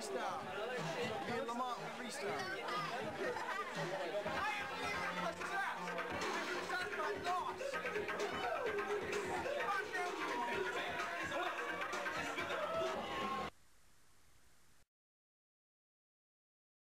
freestyle. Me and Lamont freestyle.